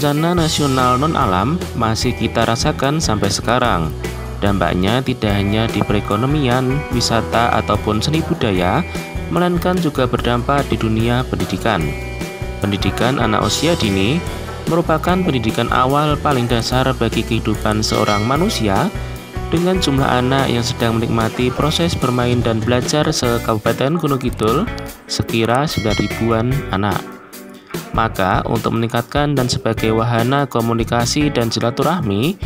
bencana nasional non-alam masih kita rasakan sampai sekarang. Dampaknya tidak hanya di perekonomian, wisata, ataupun seni budaya, melainkan juga berdampak di dunia pendidikan. Pendidikan anak usia dini merupakan pendidikan awal paling dasar bagi kehidupan seorang manusia, dengan jumlah anak yang sedang menikmati proses bermain dan belajar se-Kabupaten Gunungkidul sekira 9.000-an anak. Maka untuk meningkatkan dan sebagai wahana komunikasi dan silaturahmi,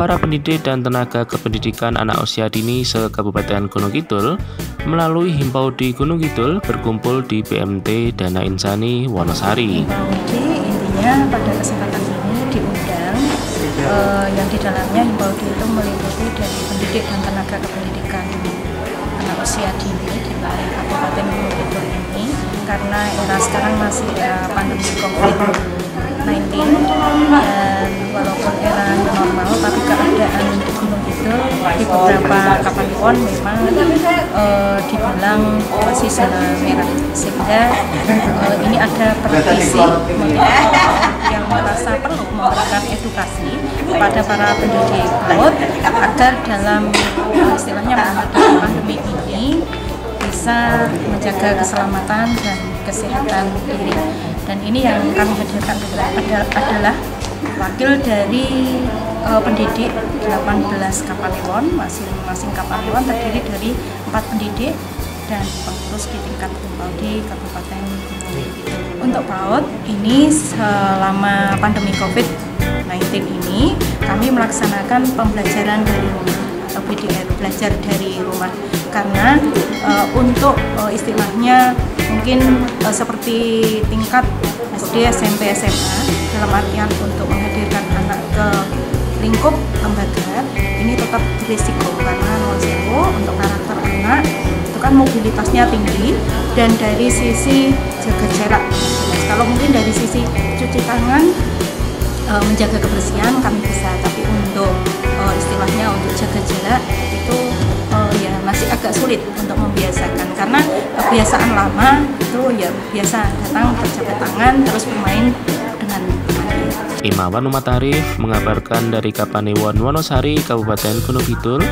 para pendidik dan tenaga kependidikan anak usia dini se-Kabupaten Gunungkidul melalui Himpaudi Gunungkidul berkumpul di BMT Dana Insani, Wonosari. Intinya pada kesempatan ini diundang yang di dalamnya Himpaudi itu meliputi dari pendidik dan tenaga kependidikan anak usia dini di wilayah Kabupaten Gunungkidul ini, karena era sekarang masih pandemi COVID-19 dan walaupun era normal, tapi keadaan di Gunungkidul di beberapa Kapanewon memang dibilang masih zona merah, sehingga ini ada petisi yang merasa perlu memberikan edukasi kepada para pendidik PAUD agar dalam istilahnya menghadapi pandemi ini bisa menjaga keselamatan dan kesehatan diri. Dan ini yang kami hadirkan adalah wakil dari pendidik 18 Kapanewon, masing-masing Kapanewon terdiri dari 4 pendidik dan pengurus di tingkat Himpaudi Kabupaten Gunungkidul. Untuk PAUD ini selama pandemi COVID-19 ini kami melaksanakan pembelajaran dari rumah atau BDR, belajar dari rumah, karena untuk istilahnya mungkin seperti tingkat SD, SMP, SMA, dalam artian untuk menghadirkan anak ke lingkup lembaga ini tetap berisiko, karena untuk karakter anak itu kan mobilitasnya tinggi, dan dari sisi jaga jarak, kalau mungkin dari sisi cuci tangan menjaga kebersihan kami bisa, tapi untuk istilahnya untuk jaga jarak itu ya masih agak sulit untuk membiasakan, karena kebiasaan lama itu ya biasa datang berjabat tangan terus bermain dengan teman. Imawan Umat Arif mengabarkan dari Kapanewon, Wonosari, Kabupaten Gunungkidul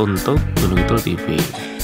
untuk Gunungkidul TV.